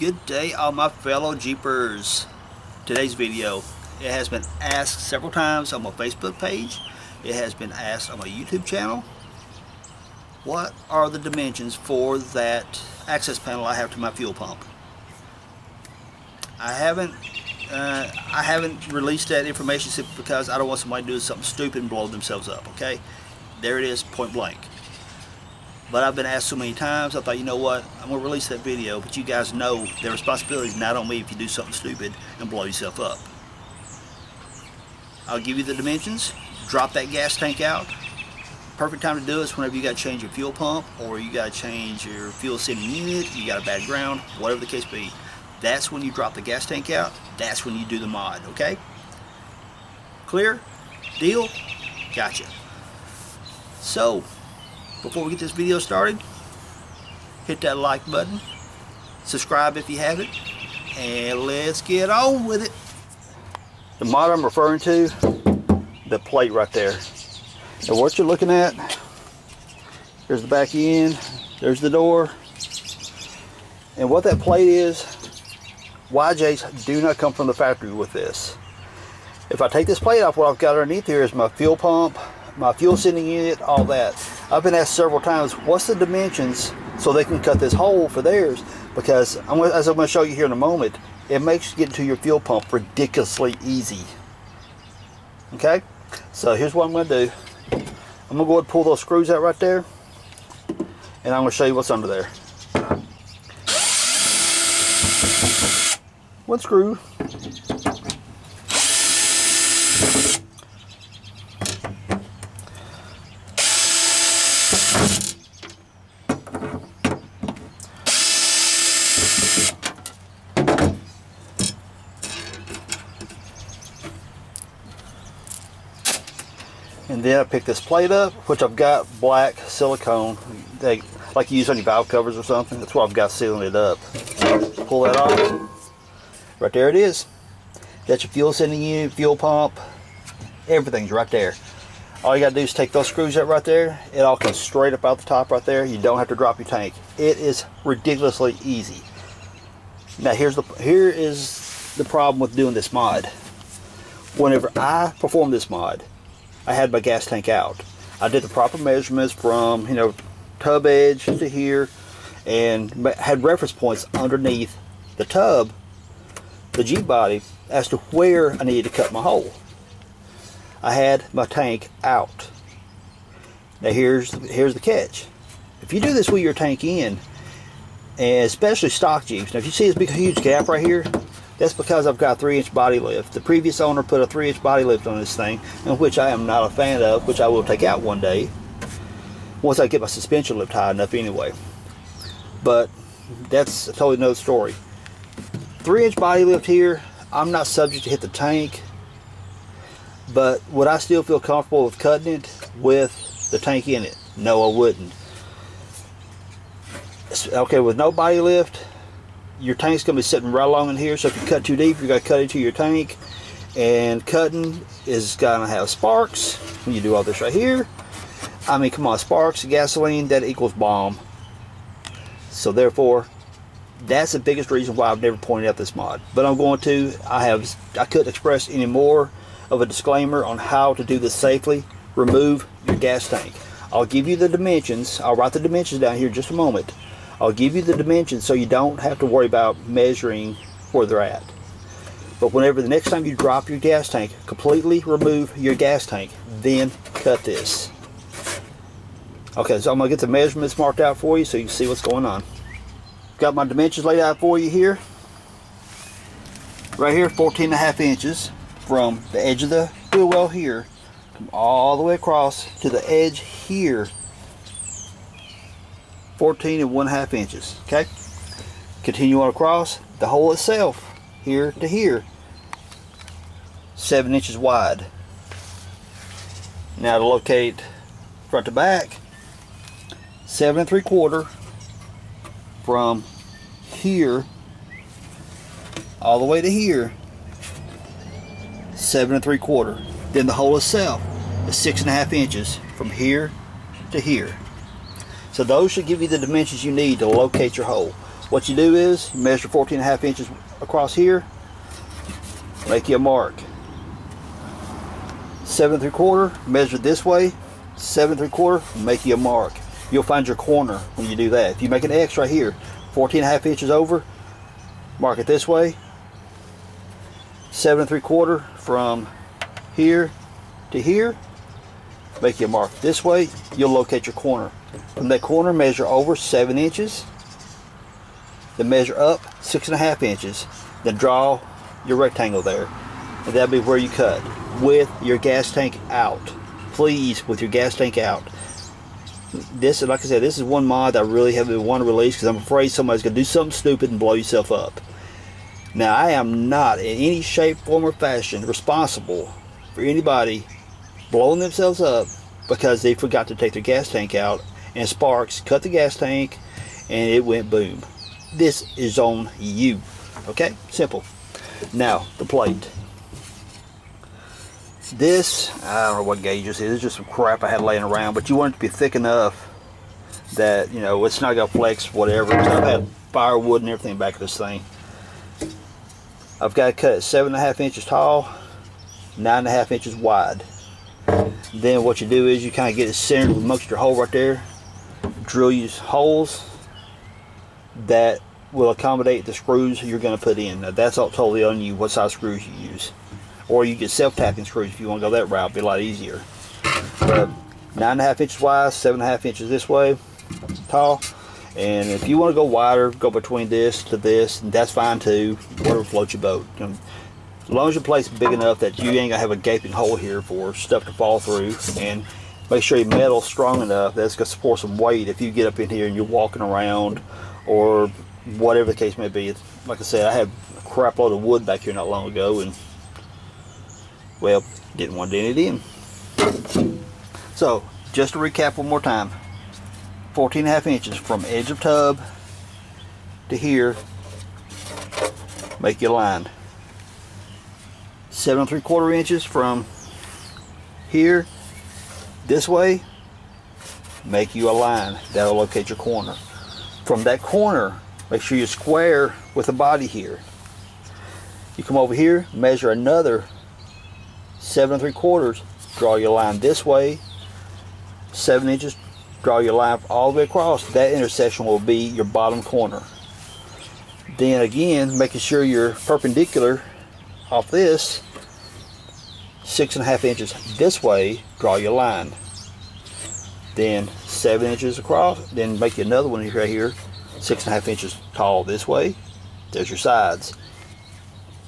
Good day, all my fellow Jeepers. Today's video, it has been asked several times on my Facebook page. It has been asked on my YouTube channel. What are the dimensions for that access panel I have to my fuel pump? I haven't released that information simply because I don't want somebody to do something stupid and blow themselves up. Okay, there it is, point blank. But I've been asked so many times, I thought, you know what, I'm going to release that video, but you guys know the responsibility is not on me if you do something stupid and blow yourself up. I'll give you the dimensions, drop that gas tank out. Perfect time to do it is whenever you got to change your fuel pump, or you got to change your fuel sending unit, you got a bad ground, whatever the case be. That's when you drop the gas tank out, that's when you do the mod, okay? Clear? Deal? Gotcha. So, before we get this video started, hit that like button, subscribe if you haven't, and let's get on with it. The mod I'm referring to, the plate right there. And what you're looking at, here's the back end, there's the door. And what that plate is, YJs do not come from the factory with this. If I take this plate off, what I've got underneath here is my fuel pump, my fuel sending unit, all that. I've been asked several times, what's the dimensions so they can cut this hole for theirs? Because, as I'm going to show you here in a moment, it makes getting to your fuel pump ridiculously easy. Okay? So here's what I'm going to do. I'm going to go ahead and pull those screws out right there, and I'm going to show you what's under there. One screw. And then I pick this plate up, which I've got black silicone, they like you use on your valve covers or something. That's what I've got sealing it up. Pull that off. Right there it is. That's your fuel sending unit, fuel pump, everything's right there. All you gotta do is take those screws out right there. It all comes straight up out the top right there. You don't have to drop your tank. It is ridiculously easy. Now here is the problem with doing this mod. Whenever I perform this mod, I had my gas tank out. I did the proper measurements from, you know, tub edge to here, and had reference points underneath the tub, the Jeep body, as to where I needed to cut my hole. I had my tank out. Now here's the catch. If you do this with your tank in, and especially stock Jeeps, now if you see this big huge gap right here, that's because I've got 3-inch body lift. The previous owner put a 3-inch body lift on this thing, and which I am not a fan of, which I will take out one day, once I get my suspension lift high enough anyway. But that's a totally another story. 3-inch body lift here, I'm not subject to hit the tank, but would I still feel comfortable with cutting it with the tank in it? No, I wouldn't. Okay, with no body lift, your tank's going to be sitting right along in here, so if you cut too deep, you're going to cut into your tank, and cutting is going to have sparks when you do all this right here. I mean, come on, sparks, gasoline, that equals bomb. So therefore, that's the biggest reason why I've never pointed out this mod. But I'm going to. I couldn't express any more of a disclaimer on how to do this safely. Remove your gas tank. I'll give you the dimensions. I'll write the dimensions down here in just a moment. I'll give you the dimensions so you don't have to worry about measuring where they're at. But whenever the next time you drop your gas tank, completely remove your gas tank, then cut this. Okay, so I'm gonna get the measurements marked out for you so you can see what's going on. Got my dimensions laid out for you here. Right here, 14.5 inches from the edge of the wheel well here, come all the way across to the edge here. 14.5 inches, okay? Continue on across the hole itself, here to here, 7 inches wide. Now to locate front to back, 7 3/4 from here all the way to here, 7 3/4. Then the hole itself is 6.5 inches from here to here. So those should give you the dimensions you need to locate your hole. What you do is you measure 14.5 inches across here, make you a mark. 7 3/4, measure this way, 7 3/4, make you a mark. You'll find your corner when you do that. If you make an X right here, 14.5 inches over, mark it this way. 7 3/4 from here to here, make you a mark. This way, you'll locate your corner. From that corner, measure over 7 inches, then measure up 6.5 inches, then draw your rectangle there, and that'll be where you cut with your gas tank out. Please, with your gas tank out. This, like I said, this is one mod that I really haven't wanted to release because I'm afraid somebody's going to do something stupid and blow yourself up. Now, I am not in any shape, form, or fashion responsible for anybody blowing themselves up because they forgot to take their gas tank out and sparks cut the gas tank and it went boom. This is on you. Okay? Simple. Now, the plate. This, I don't know what gauge this is, it's just some crap I had laying around, but you want it to be thick enough that, you know, it's not going to flex, whatever. So I've had firewood and everything back of this thing. I've got to cut it 7.5 inches tall, 9.5 inches wide. Then what you do is you kind of get it centered amongst your hole right there, drill your holes that will accommodate the screws you're going to put in. Now, that's all totally on you what size screws you use. Or you get self-tapping screws if you want to go that route. It'd be a lot easier. But 9.5 inches wide, 7.5 inches this way, tall. And if you want to go wider, go between this to this, and that's fine too. Whatever floats your boat. And as long as your plate's big enough that you ain't gonna have a gaping hole here for stuff to fall through, and make sure your metal's strong enough that's gonna support some weight if you get up in here and you're walking around or whatever the case may be. It's, like I said, I had a crap load of wood back here not long ago, and well, didn't want to dent it in. So, just to recap one more time, 14.5 inches from edge of tub to here, make your line. 7 3/4 inches from here this way, make you a line. That'll locate your corner. From that corner, make sure you're square with the body here. You come over here, measure another 7 3/4, draw your line this way, 7 inches, draw your line all the way across. That intersection will be your bottom corner. Then again, making sure you're perpendicular off this, 6.5 inches this way, draw your line. Then 7 inches across, then make another one right here, 6.5 inches tall this way. There's your sides.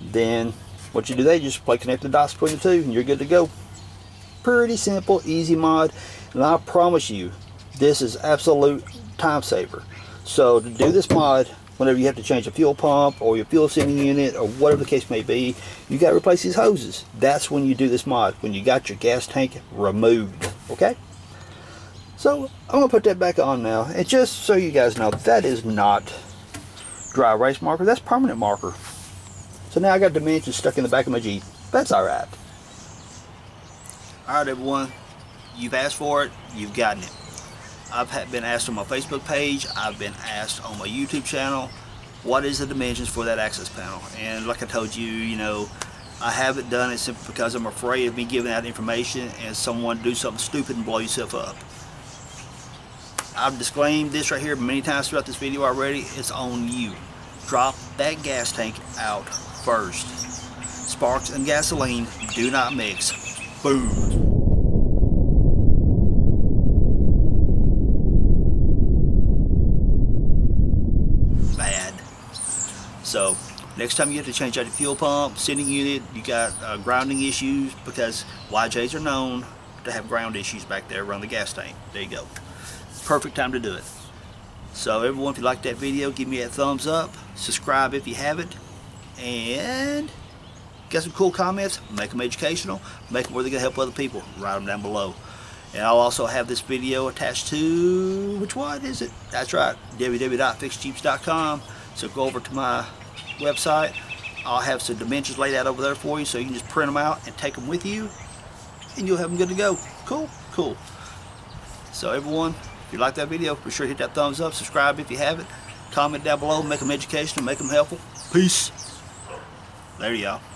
Then once you do that, you just play connect the dots between the two and you're good to go. Pretty simple, easy mod, and I promise you, this is absolute time saver. So to do this mod, whenever you have to change a fuel pump or your fuel sending unit or whatever the case may be, you got to replace these hoses. That's when you do this mod, when you got your gas tank removed, okay? So I'm gonna put that back on now, and just so you guys know, that is not dry erase marker, that's permanent marker. So now I got dimensions stuck in the back of my Jeep. That's all right. All right, everyone, you've asked for it, you've gotten it. I've been asked on my Facebook page, I've been asked on my YouTube channel, what is the dimensions for that access panel? And like I told you, you know, I haven't done it simply because I'm afraid of me giving out information and someone do something stupid and blow yourself up. I've disclaimed this right here many times throughout this video already. It's on you. Drop that gas tank out first. Sparks and gasoline do not mix. Boom. So next time you have to change out your fuel pump, sending unit, you got grounding issues, because YJs are known to have ground issues back there around the gas tank. There you go. Perfect time to do it. So everyone, if you liked that video, give me a thumbs up, subscribe if you haven't, and got some cool comments, make them educational, make them where they can help other people, write them down below. And I'll also have this video attached to, which one is it? That's right, www.fixjeeps.com. So go over to my website, I'll have some dimensions laid out over there for you, so you can just print them out and take them with you, and you'll have them good to go. Cool, cool. So everyone, if you like that video, be sure to hit that thumbs up, subscribe if you haven't, Comment down below, make them educational, make them helpful. Peace. There you are.